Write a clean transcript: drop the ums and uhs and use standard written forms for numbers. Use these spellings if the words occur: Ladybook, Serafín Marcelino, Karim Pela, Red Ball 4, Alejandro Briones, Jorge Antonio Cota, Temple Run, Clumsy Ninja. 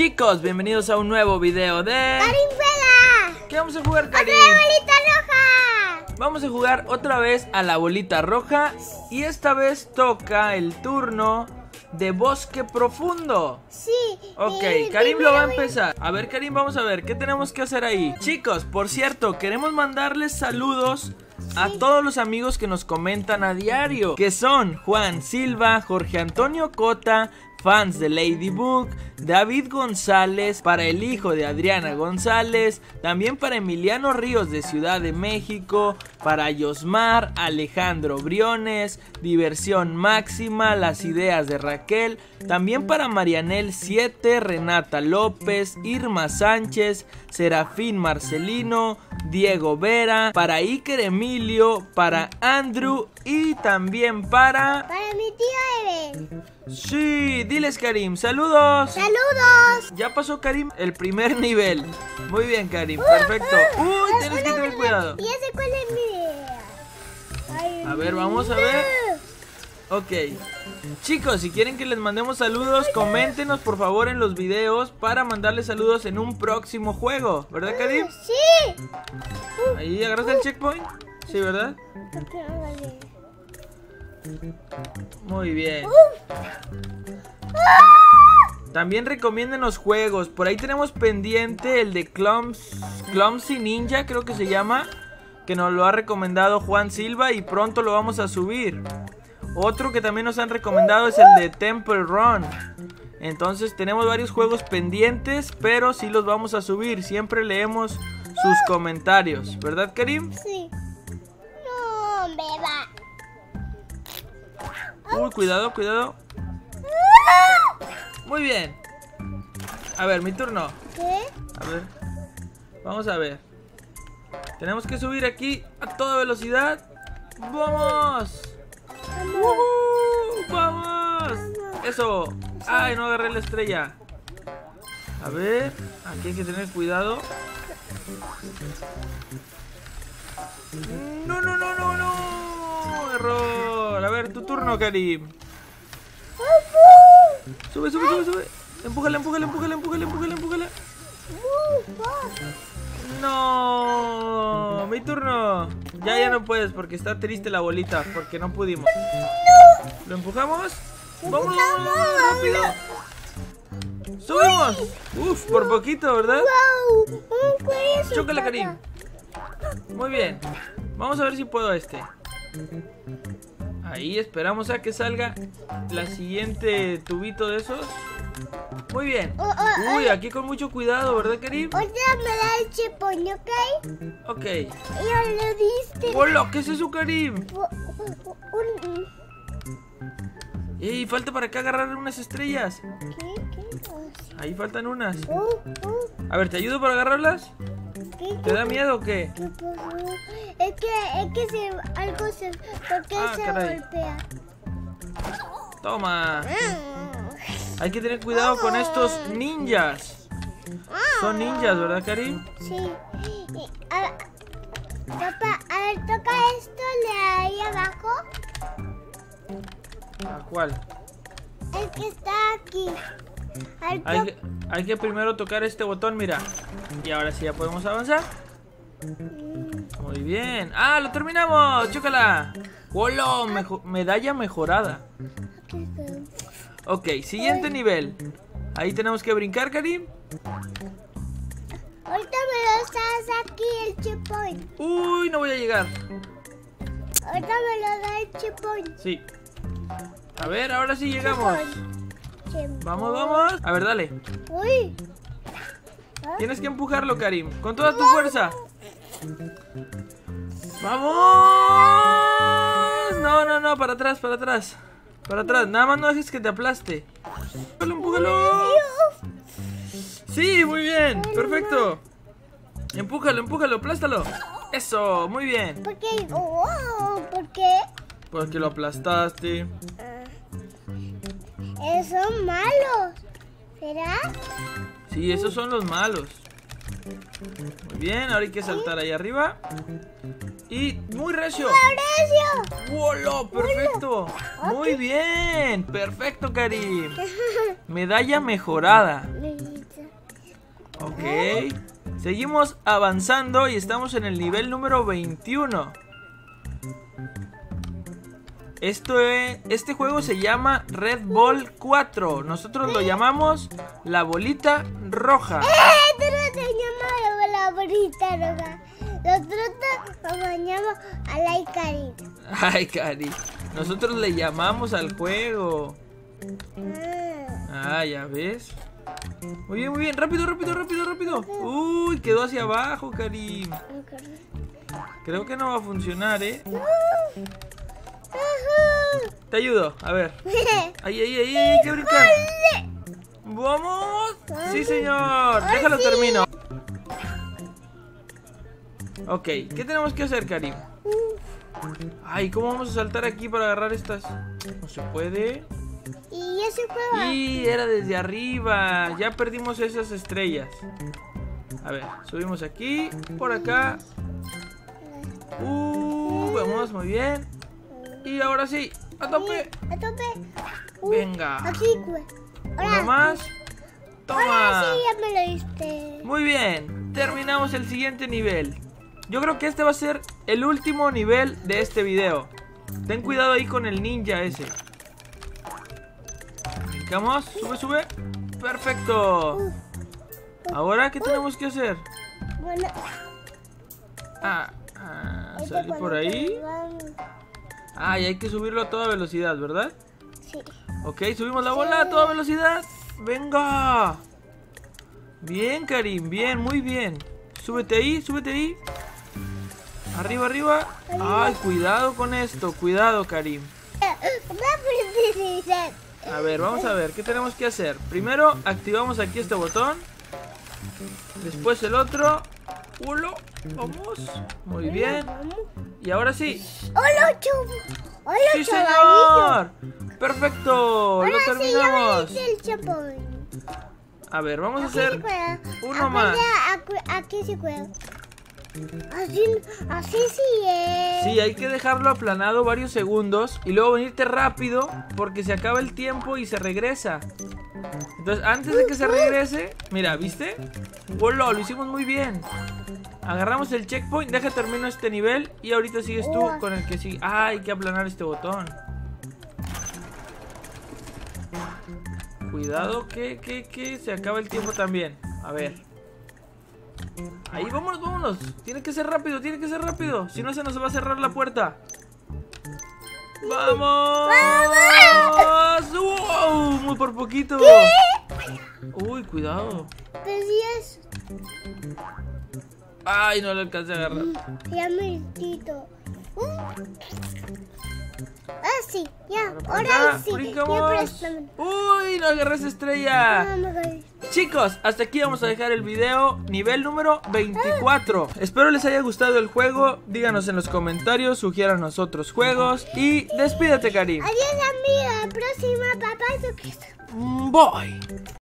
chicos, bienvenidos a un nuevo video de Karim Pela. ¿Qué vamos a jugar, Karim? ¡Otra bolita roja! Vamos a jugar otra vez a la bolita roja. Y esta vez toca el turno de bosque profundo. Sí. Ok, Karim lo va a empezar. A ver, Karim, vamos a ver, ¿qué tenemos que hacer ahí? Chicos, por cierto, queremos mandarles saludos a todos los amigos que nos comentan a diario, que son Juan Silva, Jorge Antonio Cota, fans de Ladybook, David González, para el hijo de Adriana González, también para Emiliano Ríos de Ciudad de México, para Yosmar, Alejandro Briones, Diversión Máxima, Las Ideas de Raquel, también para Marianel 7, Renata López, Irma Sánchez, Serafín Marcelino, Diego Vera, para Iker Emilio, para Andrew y también para mi tío Eben. Sí, diles, Karim, saludos. Saludos. Ya pasó, Karim, el primer nivel. Muy bien, Karim, perfecto. Uy, tienes que tener cuidado. Ya sé cuál es mi... Ay, a ver, vamos a ver. Ok, chicos, si quieren que les mandemos saludos, coméntenos por favor en los videos para mandarles saludos en un próximo juego, ¿verdad, Karim? Sí. Ahí, agarraste el checkpoint. Sí, ¿verdad? Muy bien. También recomienden los juegos. Por ahí tenemos pendiente el de Clumsy Ninja, creo que se llama, que nos lo ha recomendado Juan Silva y pronto lo vamos a subir. Otro que también nos han recomendado es el de Temple Run. Entonces tenemos varios juegos pendientes, pero sí los vamos a subir. Siempre leemos sus comentarios, ¿verdad, Karim? Sí. No, hombre, va. Uy, cuidado, cuidado. Muy bien. A ver, mi turno. ¿Qué? A ver. Vamos a ver. Tenemos que subir aquí a toda velocidad. ¡Vamos! ¡Vamos! ¡Eso! ¡Ay, no agarré la estrella! A ver, aquí hay que tener cuidado. ¡No, no, no, no, no! ¡Error! A ver, tu turno, Karim. Sube, sube, sube, sube. Empújala, empújala, empújala, empújala, empújala, empújala. No, mi turno. Ya no puedes porque está triste la bolita, porque no pudimos. ¿Lo empujamos? ¡Vamos, rápido! ¡Subimos! Uf, por poquito, ¿verdad? Chócala, Karim. Muy bien. Vamos a ver si puedo este. Ahí esperamos a que salga la siguiente tubito de esos. Muy bien. Uy, aquí con mucho cuidado, ¿verdad, Karim? Oye, me da el chipón, ¿ok? Ok. Ya lo diste. ¡Hola! ¿Qué es eso, Karim? ¡Ey! Falta para acá agarrar unas estrellas. ¿Qué? Ahí faltan unas. A ver, ¿te ayudo para agarrarlas? ¿Te da miedo o qué? ¿Qué pasó? Es que algo se... ¿Por qué se golpea? Toma. Hay que tener cuidado con estos ninjas. Son ninjas, ¿verdad, Karim? Sí. A ver, toca esto de ahí abajo. ¿A cuál? El que está aquí. Hay que primero tocar este botón, mira. Y ahora sí ya podemos avanzar. Muy bien. ¡Ah, lo terminamos! ¡Chócala! ¡Holo! Medalla mejorada. Ok, siguiente nivel. Ahí tenemos que brincar, Karim. Ahorita me lo das aquí el checkpoint. ¡Uy, no voy a llegar! Ahorita me lo da el checkpoint. Sí. A ver, ahora sí llegamos. Vamos, vamos. A ver, dale. Uy. Tienes que empujarlo, Karim, con toda tu fuerza. ¡Vamos! No, no, no, para atrás, para atrás. Para atrás, nada más no dejes que te aplaste. ¡Empújalo, empújalo! Sí, muy bien, perfecto. Empújalo, empújalo, aplástalo. Eso, muy bien. ¿Por qué? ¿Por qué? Porque lo aplastaste. Son malos, ¿será? Sí, esos son los malos. Muy bien, ahora hay que saltar ahí arriba. Y muy recio. ¡Wow! ¡Perfecto! Muy bien, perfecto, Karim. Medalla mejorada. Ok. Seguimos avanzando y estamos en el nivel número 21. Este juego se llama Red Ball 4. Nosotros lo llamamos la bolita roja. Pero se llama la bolita roja. Nosotros lo llamamos a la Ikari. Ay, Cari. Nosotros le llamamos al juego. Ah, ya ves. Muy bien, muy bien. Rápido, rápido, rápido, rápido. Uy, quedó hacia abajo, Karim. Creo que no va a funcionar, ¿eh? Te ayudo, a ver. Ahí, ahí, ahí, hay que brincar. ¡Vamos! Sí, señor. Déjalo, termino. Ok, ¿qué tenemos que hacer, Karim? Ay, ¿cómo vamos a saltar aquí para agarrar estas? No se puede. Y ya se puede. Y era desde arriba. Ya perdimos esas estrellas. A ver, subimos aquí. Por acá. Vamos, muy bien. Y ahora sí, a tope. A tope. Venga. Aquí, güey. Uno más. Toma. Ahora sí, ya me lo diste. Muy bien. Terminamos el siguiente nivel. Yo creo que este va a ser el último nivel de este video. Ten cuidado ahí con el ninja ese. Brincamos. Sube, sube. Perfecto. Ahora, ¿qué tenemos que hacer? Bueno. Salir por ahí. Ah, y hay que subirlo a toda velocidad, ¿verdad? Sí. Ok, subimos la bola a toda velocidad. ¡Venga! Bien, Karim, bien, muy bien. Súbete ahí, súbete ahí. Arriba, arriba. Ay, cuidado con esto, cuidado, Karim. A ver, vamos a ver, ¿qué tenemos que hacer? Primero, activamos aquí este botón. Después el otro. ¡Ulo! Vamos, muy bien. Y ahora sí. ¡Hola, chavo! ¡Hola, sí, señor! ¡Perfecto! Ahora lo terminamos. Sí, a ver, vamos aquí a hacer uno más. Aquí se juega. Así sí es. Sí, hay que dejarlo aplanado varios segundos y luego venirte rápido porque se acaba el tiempo y se regresa. Entonces, antes de que se regrese, mira, ¿viste? ¡Hola! Lo hicimos muy bien. Agarramos el checkpoint, deja termino este nivel y ahorita sigues tú con el que sigue. Ah, hay que aplanar este botón. Cuidado que se acaba el tiempo también. A ver. Ahí, vámonos, vámonos. Tiene que ser rápido, tiene que ser rápido. Si no, se nos va a cerrar la puerta. ¡Vamos! ¡Vamos! ¡Wow! Muy por poquito. Uy, cuidado. Pero si es... Ay, no lo alcancé a agarrar. Ya me quito. Ah, sí, ya. Ahora sí. Uy, no agarré esa estrella. Chicos, hasta aquí vamos a dejar el video. Nivel número 24. Espero les haya gustado el juego. Díganos en los comentarios, sugiéranos otros juegos. Y despídate, Karim. Adiós, amigo. La próxima, papá. Voy.